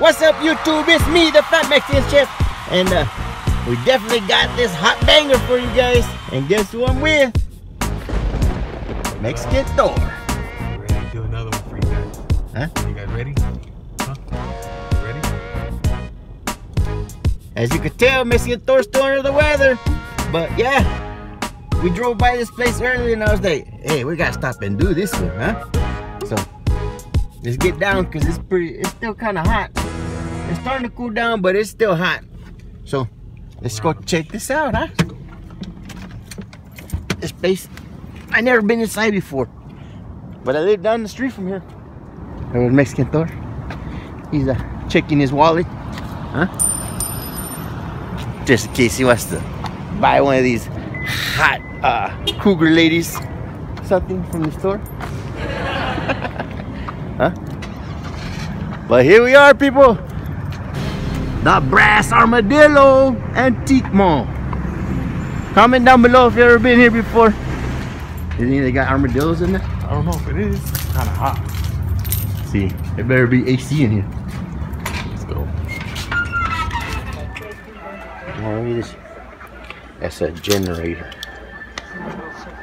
What's up, YouTube? It's me, the Phat Mexican Chef, and we definitely got this hot banger for you guys. And guess who I'm with? Mexican Thor. Ready to do another one for you guys? Huh? You guys ready? As you can tell, Mexican Thor's still under the weather. But yeah, we drove by this place earlier and I was like, hey, we gotta stop and do this one, huh? So let's get down because it's still kind of hot. It's starting to cool down, but it's still hot. So let's go check this out, huh? This place, I never been inside before, but I live down the street from here. There was Mexican Thor. He's checking his wallet, huh? Just in case he wants to buy one of these hot cougar ladies something from the store. Huh? But here we are, people. The Brass Armadillo Antique Mall. Comment down below if you've ever been here before. You think they got armadillos in there? I don't know if it is. It's kind of hot. See, it better be AC in here. Let's go. That's a generator.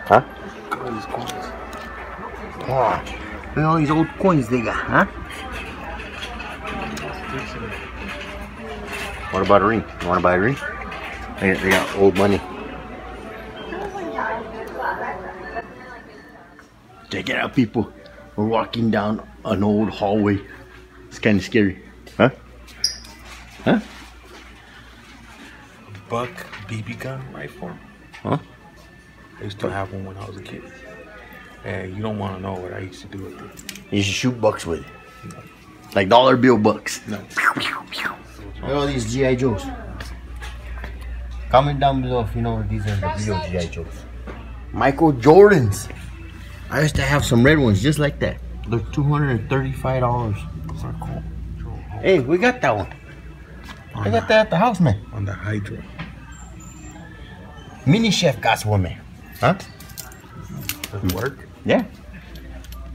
Huh? Look at these coins. Oh, look at all these old coins they got, huh? What about a ring? You want to buy a ring? They got old money. Check it out, people. We're walking down an old hallway. It's kind of scary. Huh? Huh? Buck BB gun rifle. Huh? I used to have one when I was a kid. And you don't want to know what I used to do with it. You used to shoot bucks with it. No. Like dollar bill bucks. No. Look at all these G.I. Joes. Comment down below if you know these are the real G.I. Joes. Michael Jordans. I used to have some red ones just like that. They're $235. Those are cool. Hey, we got that one. I got that at the house, man. On the Hydro. Mini Chef got one, man. Huh? Does it work? Yeah.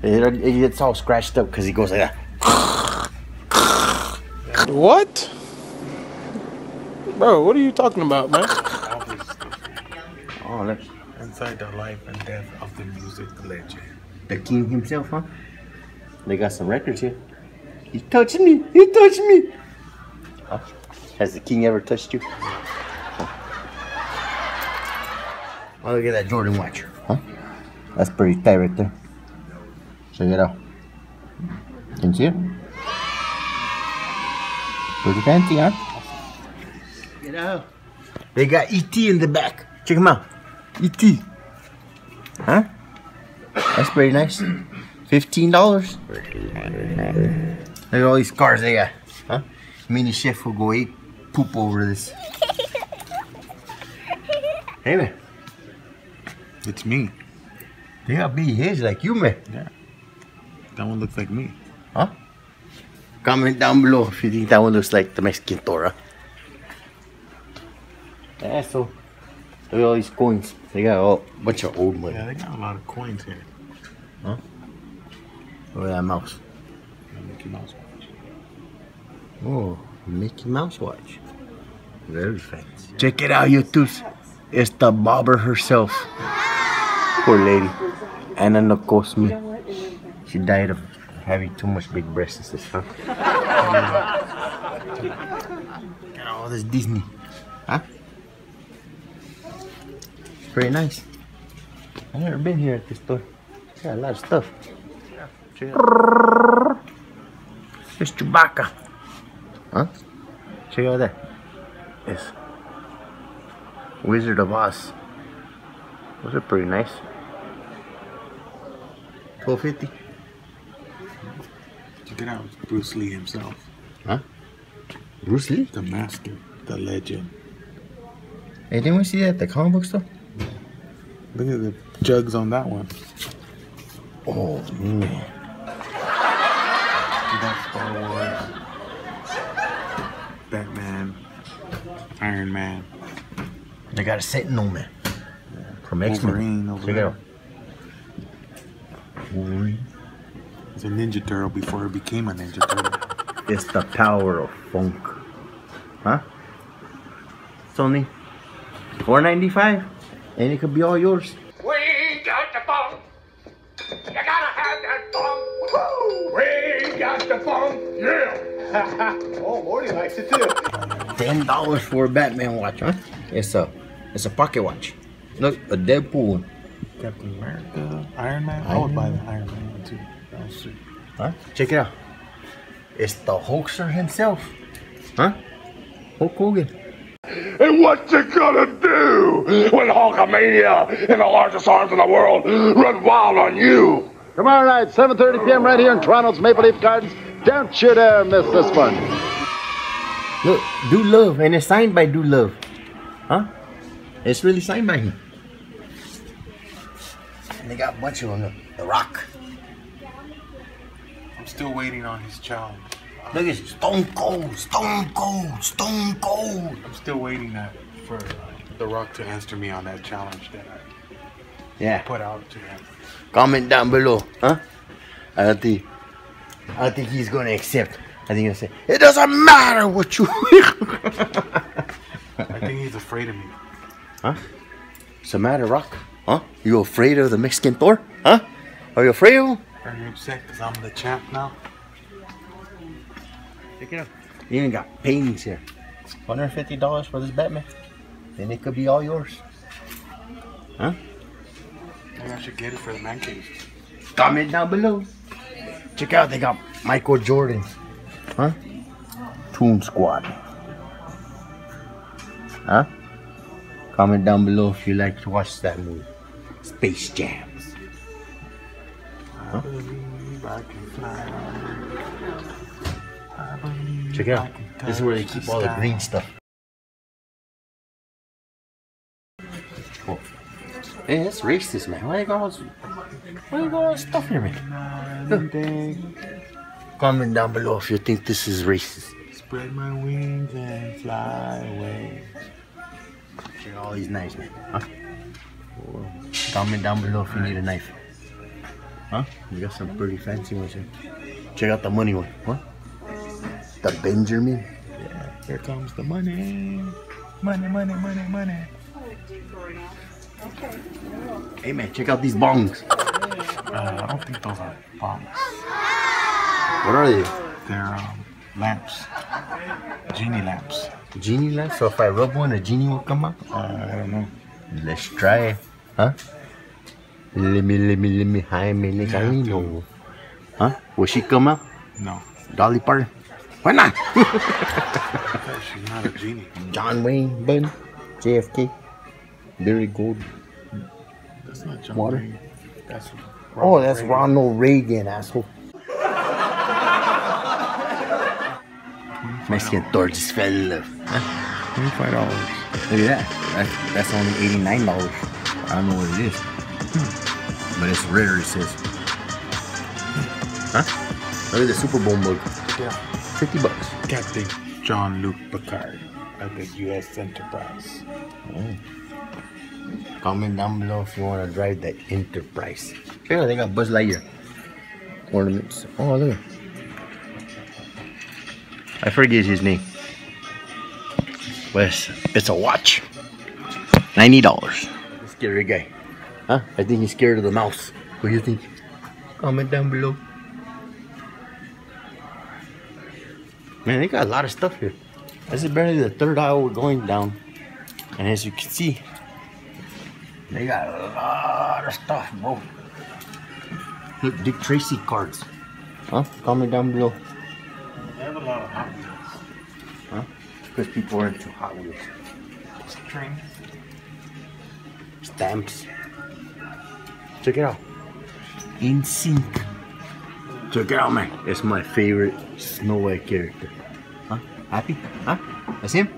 It gets all scratched up because he goes like that. What? Bro, what are you talking about, man? Oh, that's inside the life and death of the music legend. The king himself, huh? They got some records here. He touched me. He touched me. Huh? Has the king ever touched you? Oh, look at that Jordan watch. Huh? That's pretty tight right there. Check it out. Can you see it? Pretty fancy, huh? Check it out. They got E.T. in the back. Check him out. E.T. Huh? That's pretty nice. $15. Look at all these cars they got. Huh? Mini Chef will go eat poop over this. Hey, man. It's me. They gotta be his like you, man. Yeah. That one looks like me. Huh? Comment down below if you think that one looks like the Mexican Thor. Yeah, so look at all these coins. They got a bunch of old money. Yeah, they got a lot of coins here. Huh? Look at that mouse. Yeah, Mickey Mouse. Oh, Mickey Mouse watch. Very fancy. Check it out, YouTube. It's the bobber herself. Poor lady. Anna Nokosmi. She died of having too much big breasts, huh? Got all this Disney. Huh? It's pretty nice. I've never been here at this store. It's got a lot of stuff. There's Chewbacca. Huh? Check out that. Yes. Wizard of Oz. Those are pretty nice. $12.50. Check it out. It's Bruce Lee himself. Huh? Bruce Lee? The master. The legend. Hey, didn't we see that at the comic book store? Yeah. Look at the jugs on that one. Oh, man. That's Star Wars. Batman, Iron Man. They got a Sentinel Man from X-Men. Wolverine. It's a Ninja Turtle before it became a Ninja Turtle. It's the power of funk. Huh? It's only $4.95, and it could be all yours. We got the funk. You gotta have that funk. Woo! We got the funk. Yeah. Oh, Morty likes it too. $10 for a Batman watch, huh? It's a pocket watch. Look, a Deadpool. Captain America, Iron Man. I would buy the Iron Man one too. I'll see. Huh? Check it out. It's the Hulkster himself. Huh? Hulk Hogan. And what you gonna do when Hulkamania and the largest arms in the world run wild on you? Tomorrow night, 7:30 p.m. right here in Toronto's Maple Leaf Gardens. Don't you dare miss this one. Look, Doolove, and it's signed by Doolove. Huh? It's really signed by him. And they got a bunch of them. The Rock. I'm still waiting on his child. Look, it's Stone Cold, Stone Cold, Stone Cold. I'm still waiting for The Rock to answer me on that challenge that I put out to him. Comment down below, huh? I don't think he's gonna accept. I think he'll say, it doesn't matter what you. I think he's afraid of me. Huh? What's the matter, Rock? Huh? You afraid of the Mexican Thor? Huh? Are you afraid of him? Are you upset because I'm the champ now? Check it out. You even got paintings here. $150 for this Batman. Then it could be all yours. Huh? Maybe I should get it for the man cave. Comment down below. Check out, they got Michael Jordan. Huh? Toon Squad. Huh? Comment down below if you like to watch that movie. Space Jam. Huh? I believe I can fly. Check it out. This is where they keep all the green stuff. Cool. Hey, that's racist, man. Why you got all this stuff here, man? Look. Comment down below if you think this is racist. Spread my wings and fly away. Check out all these knives, man. Huh? Comment down below if you need a knife. Huh? You got some pretty fancy ones here. Check out the money one. Huh? The Benjamin. Yeah, here comes the money. Money, money, money, money. Hey man, check out these bongs. I don't think those are bongs. What are they? They're lamps. Genie lamps. Genie lamps? So if I rub one, a genie will come out? I don't know. Let's try it. Huh? Let me high me no. Huh? Will she come up? No. Dolly Parton? Why not? She's not a genie. John Wayne, Ben, JFK, Barry Gold. That's not John Water. Wayne. That's Ronald Reagan. Ronald Reagan, asshole. Mexican Thor just fell in love. $25. Look at that. That's only $89. I don't know what it is. But it's rare, it says. Huh? Look at the Super Bowl mug. Yeah. $50. Captain John Luke Picard of the U.S. Enterprise. Oh. Comment down below if you want to drive that Enterprise. Yeah, they got Buzz Lightyear ornaments. Oh, look. I forget his name. But it's a watch. $90. Scary guy. Huh? I think he's scared of the mouse. What do you think? Comment down below. Man, they got a lot of stuff here. This is barely the third aisle we're going down. And as you can see, they got a lot of stuff, bro. Look, Dick Tracy cards. Huh? Comment down below. They have a lot of Hot Wheels. Huh? Because people are into Hot Wheels. Strings. Stamps. Check it out. In sync. Check it out, man. It's my favorite Snow White character. Huh? Happy? Huh? That's him?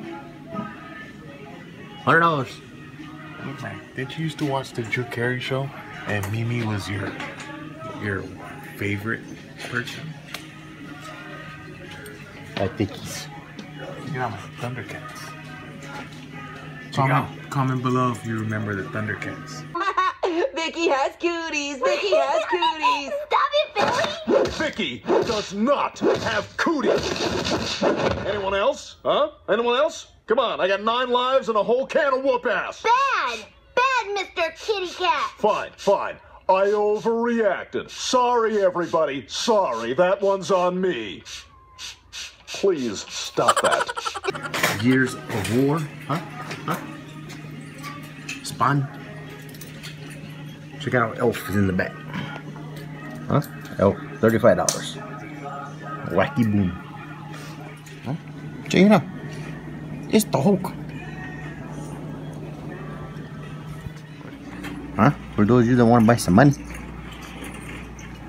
$100. Okay. Didn't you used to watch the Drew Carey show? And Mimi was your favorite person? I think he's... Yeah, Thundercats. Comment below if you remember the Thundercats. Vicky has cooties! Vicky has cooties! Stop it, Vicky! Vicky does not have cooties. Anyone else? Huh? Anyone else? Come on, I got 9 lives and a whole can of whoop ass. Bad! Bad, Mr. Kitty Cat. Fine, fine. I overreacted. Sorry, everybody. Sorry, that one's on me. Please stop that. Years of war, huh? Huh? Spawn. Check out Elf is in the back. Huh? Elf, $35. Wacky boom. Huh? Check it out. It's the Hulk. Huh? For those of you that want to buy some money,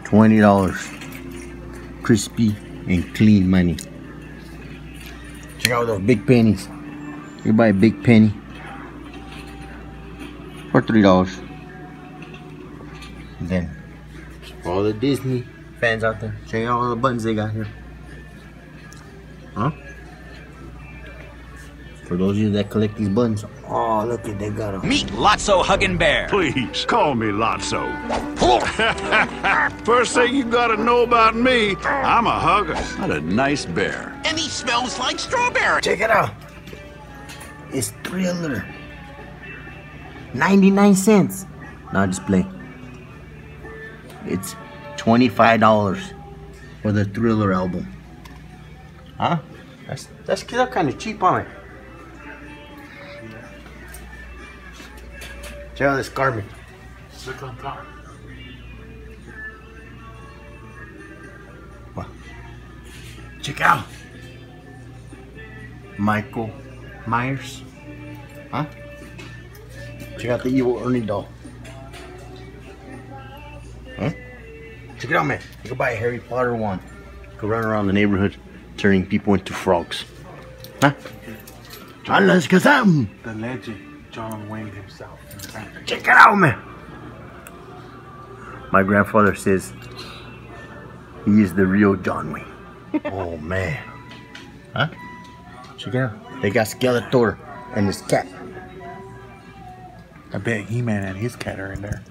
$20. Crispy and clean money. Check out those big pennies. You buy a big penny for $3. Then, all the Disney fans out there, check out all the buttons they got here. Huh? For those of you that collect these buttons, oh, look at they got them. Meet Lotso Huggin' Bear. Please, call me Lotso. First thing you gotta know about me, I'm a hugger. What a nice bear. And he smells like strawberry. Check it out. It's Thriller. 99 cents. Now just play. It's $25 for the Thriller album. Huh? That's kind of cheap on it. Check out this garbage. Look on top. What? Check out Michael Myers. Huh? Check out the evil Ernie doll. Huh? Check it out, man. You can buy a Harry Potter one. You can run around the neighborhood turning people into frogs. Huh? Let's get something. The legend, John Wayne himself. Check it out, man. My grandfather says he is the real John Wayne. Oh, man. Huh? Check it out. They got Skeletor and his cat. I bet He-Man and his cat are in there.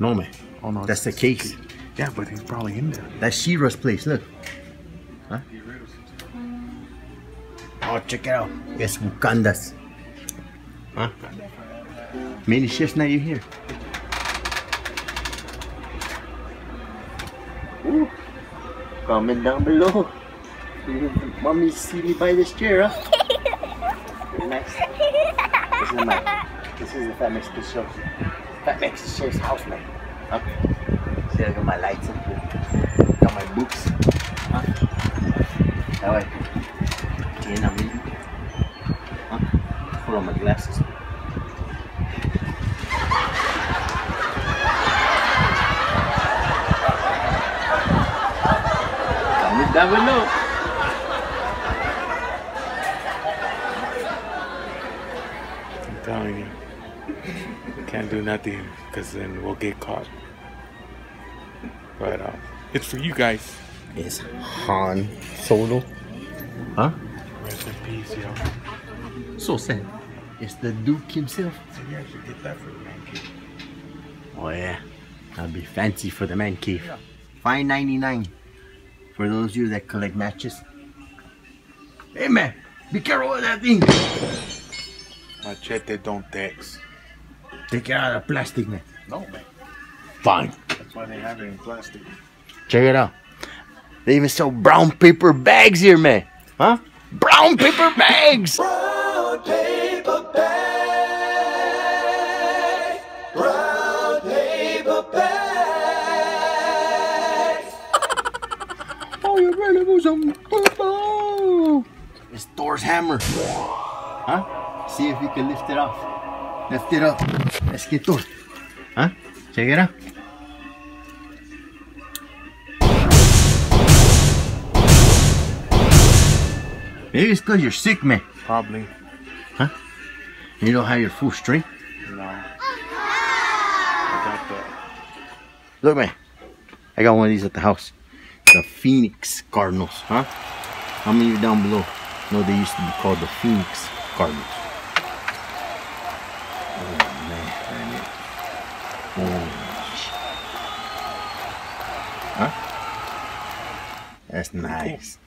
No, man. Oh, no, that's the case. Yeah, but he's probably in there. That's She-Ra's place, look. Huh? Oh, check it out. It's Wakanda's. Huh? Mini Chef's not even here. Ooh. Comment down below. Mommy see me by this chair, huh? Relax. This is the Phat Mexican Chef's. Phat Mexican Chef's house, man. Huh? See, I got my lights up here. Got my books. Huh? That way. Again, I'm in. Huh? Put on my glasses. Comment down below. I'm telling you. Can't do nothing because then we'll get caught. But it's for you guys. It's Han Solo. Huh? Rest in peace, yo. So sad. It's the Duke himself. So you actually get that for the man cave. Oh yeah. That'd be fancy for the man cave. Yeah. $5.99 for those of you that collect matches. Hey man, be careful with that thing. Machete don't text. Take it out of plastic, man. No, man. Fine. That's why they have it in plastic. Check it out. They even sell brown paper bags here, man. Huh? Brown paper bags! Brown paper bag! Brown paper bags! Oh, you're ready for some football! It's Thor's hammer. Huh? See if you can lift it off. Lift it up. Let's get Thor. Huh? Check it out. Maybe it's because you're sick, man. Probably. Huh? You don't have your full strength? No. I got that. Look, man. I got one of these at the house. The Phoenix Cardinals, huh? How many of you down below know they used to be called the Phoenix Cardinals? Oh, man. Oh, shit. Huh? That's nice.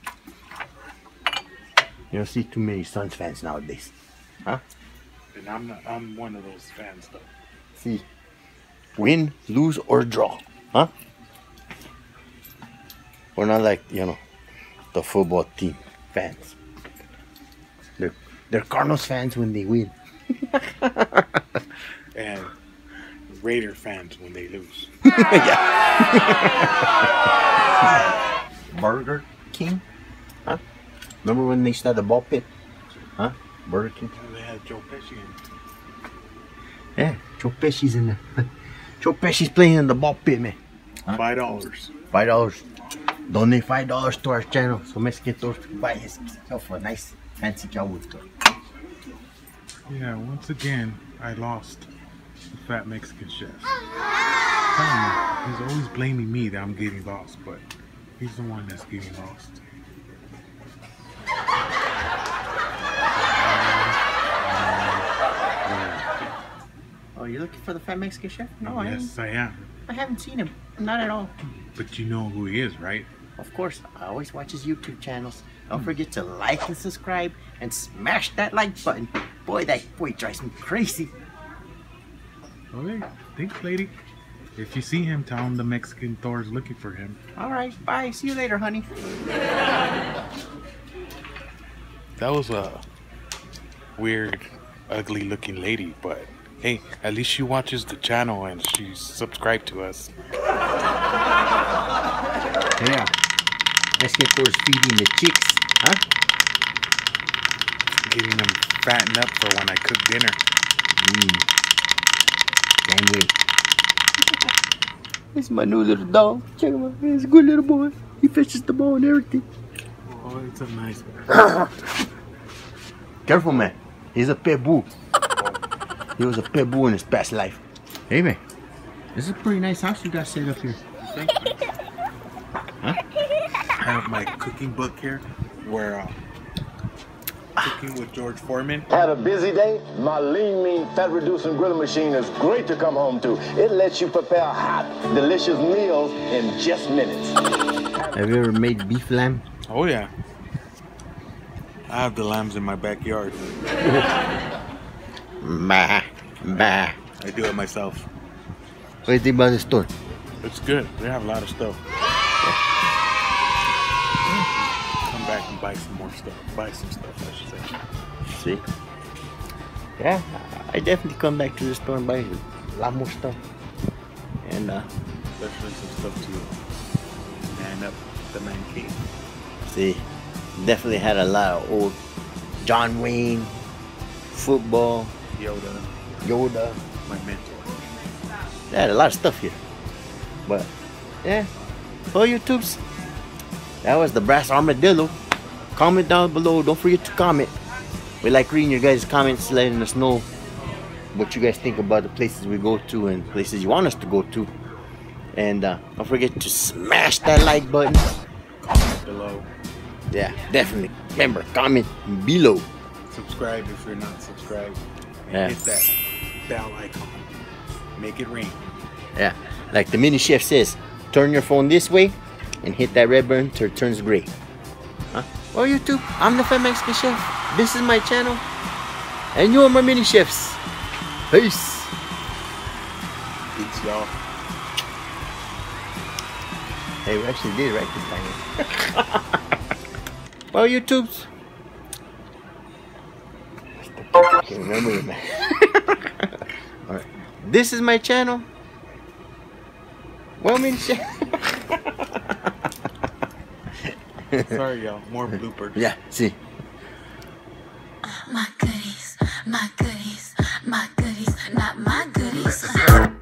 You don't see too many Suns fans nowadays, huh? And I'm one of those fans though. See, win, lose, or draw, huh? We're not like, you know, the football team fans. They're Cardinals fans when they win. And Raider fans when they lose. Yeah. Burger King, huh? Remember when they started the ball pit? Huh? Burger King. They had Joe Pesci in it. Yeah, Joe Pesci's in there. Joe Pesci's playing in the ball pit, man. Huh? $5. $5. Donate $5 to our channel so Mexican Thor can buy himself a nice fancy cowboy store. Yeah, once again, I lost the Phat Mexican Chef. He's always blaming me that I'm getting lost, but he's the one that's getting lost. Oh, you're looking for the Phat Mexican Chef? No, yes, I am. I haven't seen him. Not at all. But you know who he is, right? Of course. I always watch his YouTube channels. Don't forget to like and subscribe and smash that like button. Boy, that boy drives me crazy. Okay. Thanks, lady. If you see him, tell him the Mexican Thor is looking for him. All right. Bye. See you later, honey. That was a weird, ugly-looking lady, but... Hey, at least she watches the channel and she's subscribed to us. Yeah, Mexican Thor's feeding the chicks, huh? Getting them fattened up for when I cook dinner. Damn good. It's my new little dog. Check him out. He's a good little boy. He fetches the ball and everything. Oh, it's a nice one. Careful, man. He's a pit bull. He was a pit bull in his past life. Hey, man. This is a pretty nice house you got set up here. Thanks, man. Huh? I have my cooking book here where cooking with George Foreman. Had a busy day? My lean, mean, fat-reducing grilling machine is great to come home to. It lets you prepare hot, delicious meals in just minutes. Have you ever made beef lamb? Oh, yeah. I have the lambs in my backyard. Bah, bah. I do it myself. What do you think about this store? It's good. They have a lot of stuff. Yeah. Come back and buy some more stuff. Buy some stuff, I should say. See? Yeah, I definitely come back to the store and buy a lot more stuff. And especially some stuff to man up the man cave. See, definitely had a lot of old John Wayne, football, Yoda, my mentor. They had a lot of stuff here. But yeah, for YouTubes, that was the Brass Armadillo. Comment down below. Don't forget to comment. We like reading your guys' comments, letting us know what you guys think about the places we go to and places you want us to go to. And don't forget to smash that like button. Comment below. Yeah, definitely. Remember, comment below. Subscribe if you're not subscribed. And yeah, hit that bell icon. Make it ring. Yeah, like the Mini Chef says, turn your phone this way and hit that red button till it turns gray. Huh? Well, YouTube, I'm the Phat Mexican Chef. This is my channel. And you are my Mini Chefs. Peace. Peace, y'all. Hey, we actually did right this time. Well, YouTubes. I can't remember it, man. All right. This is my channel. Well, Mini Chef. Sorry, y'all. More bloopers. Yeah, see. My goodies, not my goodies.